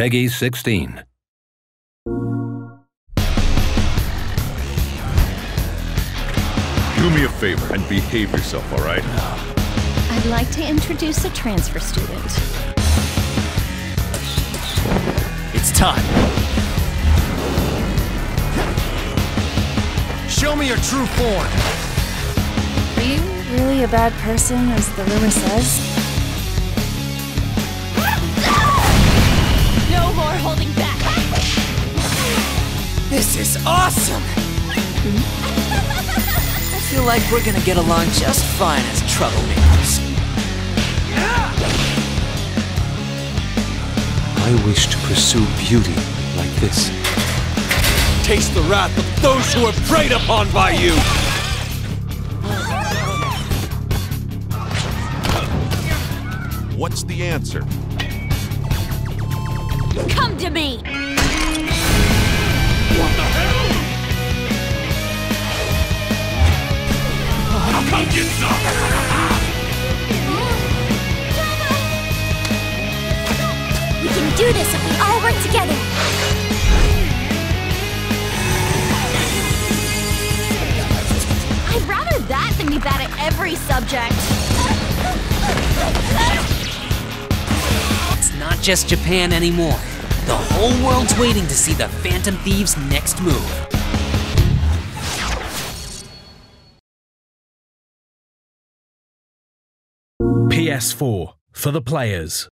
PEGI 16. Do me a favor and behave yourself, all right? I'd like to introduce a transfer student. It's time. Show me your true form. Are you really a bad person, as the rumor says? No more holding back. This is awesome. I feel like we're gonna get along just fine as troublemakers. I wish to pursue beauty like this. Taste the wrath of those who are preyed upon by you! What's the answer? Come to me! What the hell? How come you suck? We can do this if we all work together! I'd rather that than be bad at every subject! Not just Japan anymore. The whole world's waiting to see the Phantom Thieves' next move. PS4 for the players.